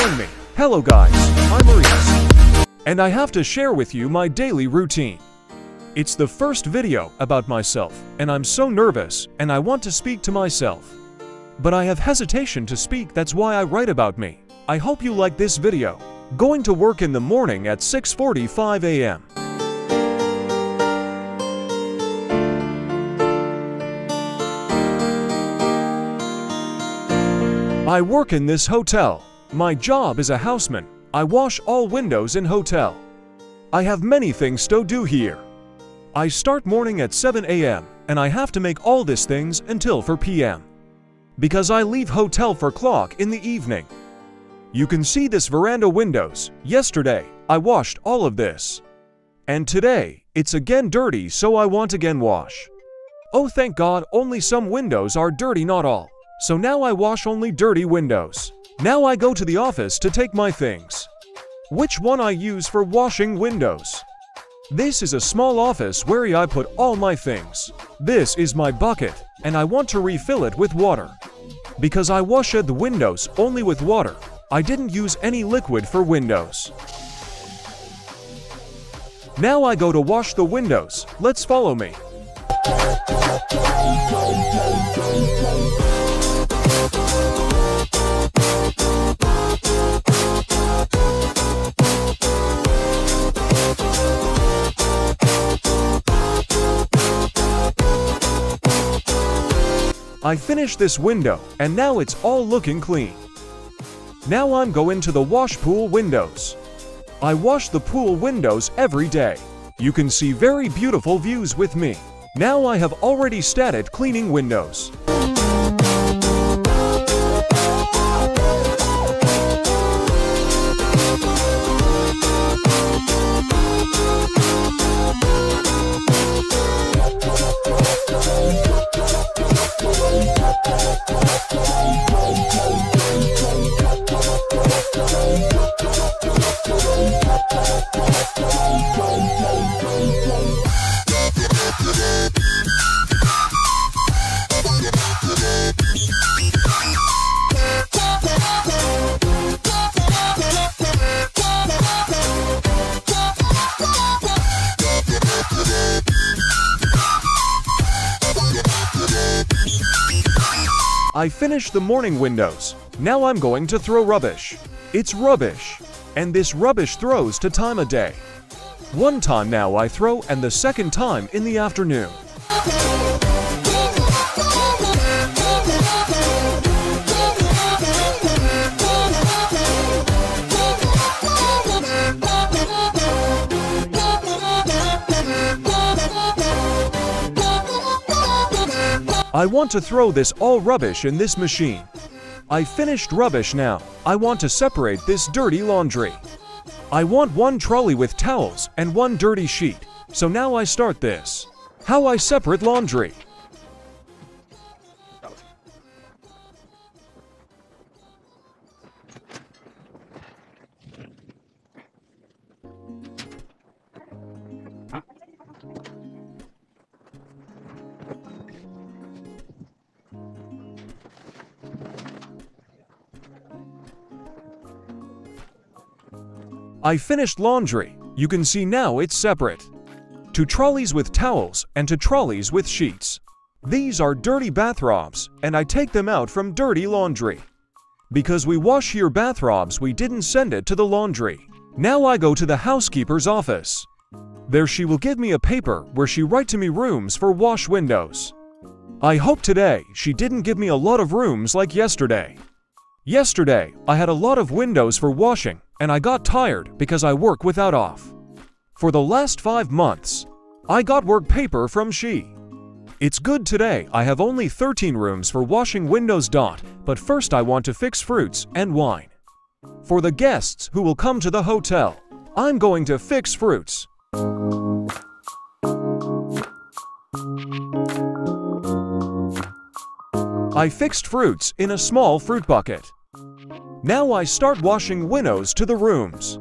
join me. Hello guys, I'm Maurice, and I have to share with you my daily routine. It's the first video about myself, and I'm so nervous, and I want to speak to myself. But I have hesitation to speak, that's why I write about me. I hope you like this video. Going to work in the morning at 6:45 a.m. I work in this hotel. My job is a houseman. I wash all windows in hotel. I have many things to do here. I start morning at 7 a.m. and I have to make all these things until 4 p.m. because I leave hotel for clock in the evening. You can see this veranda windows. Yesterday, I washed all of this. And today, it's again dirty, so I want again wash. Oh, thank God, only some windows are dirty, not all. So now I wash only dirty windows. Now I go to the office to take my things. Which one I use for washing windows? This is a small office where I put all my things. This is my bucket, and I want to refill it with water. Because I washed the windows only with water, I didn't use any liquid for windows. Now I go to wash the windows. Let's follow me. I finish this window, and now it's all looking clean. Now I'm going to the wash pool windows. I wash the pool windows every day. You can see very beautiful views with me. Now I have already started cleaning windows. I finished the morning windows. Now I'm going to throw rubbish. It's rubbish. And this rubbish throws two times a day. One time now I throw and the second time in the afternoon. I want to throw this all rubbish in this machine. I finished rubbish now. I want to separate this dirty laundry. I want one trolley with towels and one dirty sheet. So now I start this. How I separate laundry. I finished laundry. You can see now it's separate. Two trolleys with towels and two trolleys with sheets. These are dirty bathrobes, and I take them out from dirty laundry. Because we wash here bathrobes, we didn't send it to the laundry. Now I go to the housekeeper's office. There she will give me a paper where she write to me rooms for wash windows. I hope today she didn't give me a lot of rooms like yesterday. Yesterday, I had a lot of windows for washing, and I got tired because I work without off. For the last 5 months, I got work paper from she. It's good today, I have only 13 rooms for washing windows. But first I want to fix fruits and wine. For the guests who will come to the hotel, I'm going to fix fruits. I fixed fruits in a small fruit bucket. Now I start washing windows to the rooms.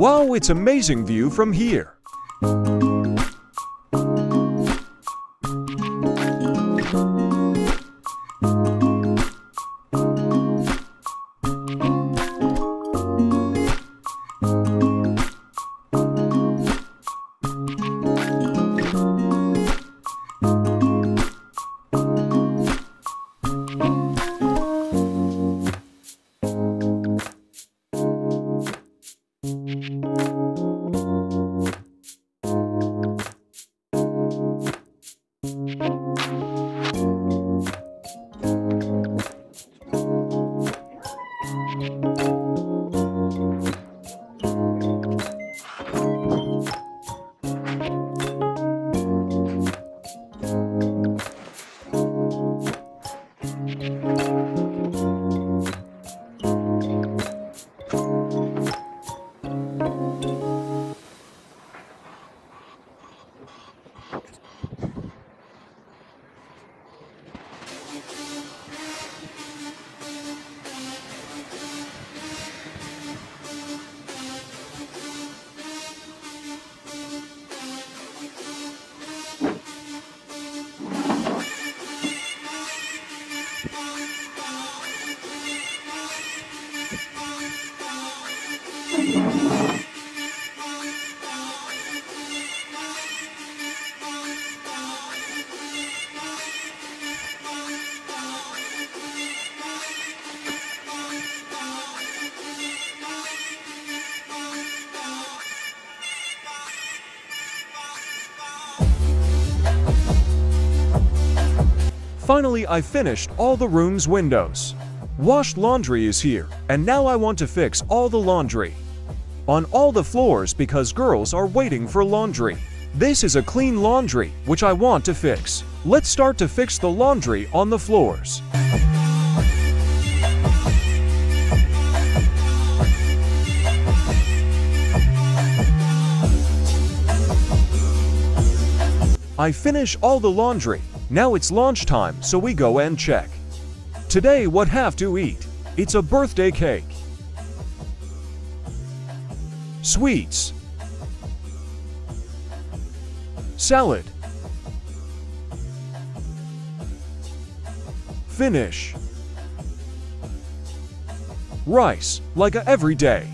Wow, it's amazing view from here. Finally, I finished all the room's windows. Wash laundry is here, and now I want to fix all the laundry on all the floors because girls are waiting for laundry. This is a clean laundry, which I want to fix. Let's start to fix the laundry on the floors. I finish all the laundry. Now it's lunchtime, so we go and check. Today what have to eat? It's a birthday cake. Sweets. Salad. Finish. Rice, like every day.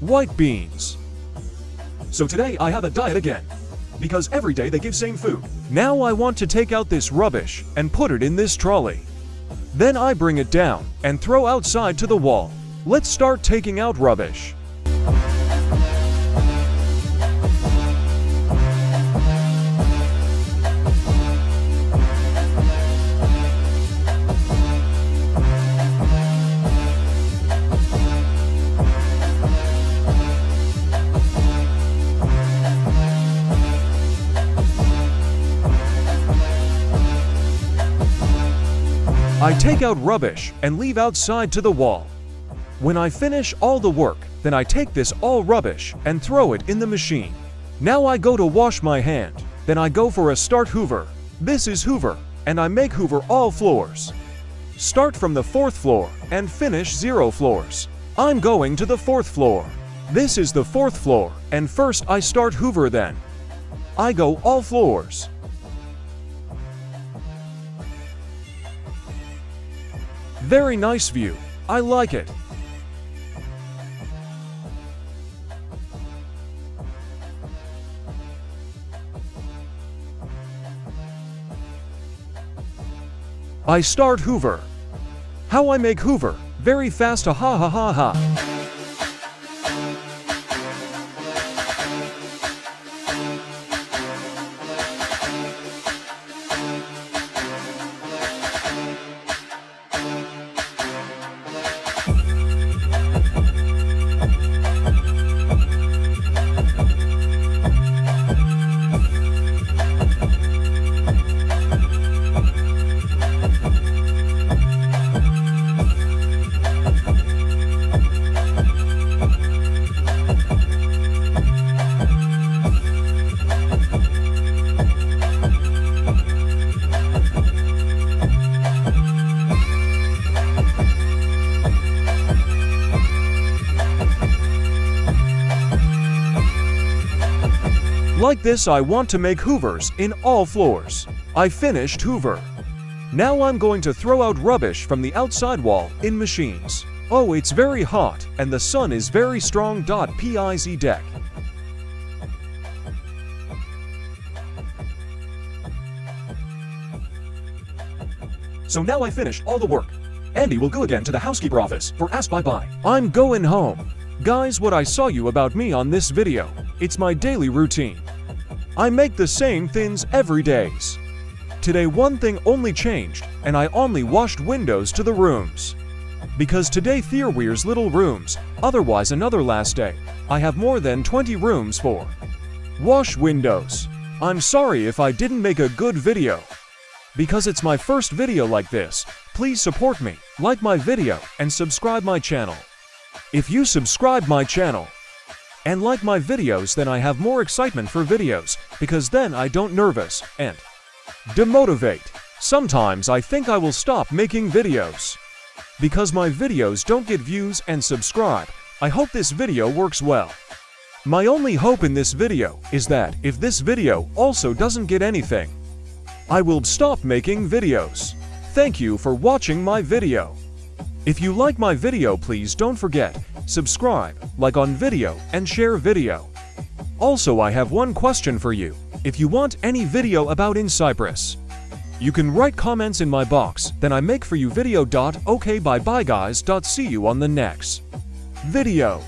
White beans. So today I have a diet again, because every day they give same food. Now I want to take out this rubbish and put it in this trolley. Then I bring it down and throw outside to the wall. Let's start taking out rubbish. I take out rubbish and leave outside to the wall. When I finish all the work, then I take this all rubbish and throw it in the machine. Now I go to wash my hand, then I go for a start hoover. This is hoover, and I make hoover all floors. Start from the 4th floor and finish 0 floors. I'm going to the 4th floor. This is the 4th floor, and first I start hoover then. I go all floors. Very nice view. I like it. I start hoover. How I make hoover? Very fast. Ha ha ha ha. Like this, I want to make hoovers in all floors. I finished hoover. Now I'm going to throw out rubbish from the outside wall in machines. Oh, it's very hot and the sun is very strong. Piz deck. So now I finished all the work. Andy will go again to the housekeeper office for ask bye-bye. I'm going home. Guys, what I saw you about me on this video, it's my daily routine. I make the same things every days. Today one thing only changed, and I only washed windows to the rooms. Because today there wears little rooms, otherwise another last day. I have more than 20 rooms for wash windows. I'm sorry if I didn't make a good video. Because it's my first video like this, please support me, like my video, and subscribe my channel. If you subscribe my channel and like my videos, then I have more excitement for videos, because then I don't nervous and demotivate. Sometimes I think I will stop making videos because my videos don't get views and subscribe. I hope this video works well. My only hope in this video is that if this video also doesn't get anything, I will stop making videos. Thank you for watching my video. If you like my video, please don't forget, subscribe, like on video, and share video. Also, I have one question for you. If you want any video about in Cyprus, you can write comments in my box, then I make for you video. Okay, bye bye guys. See you on the next video.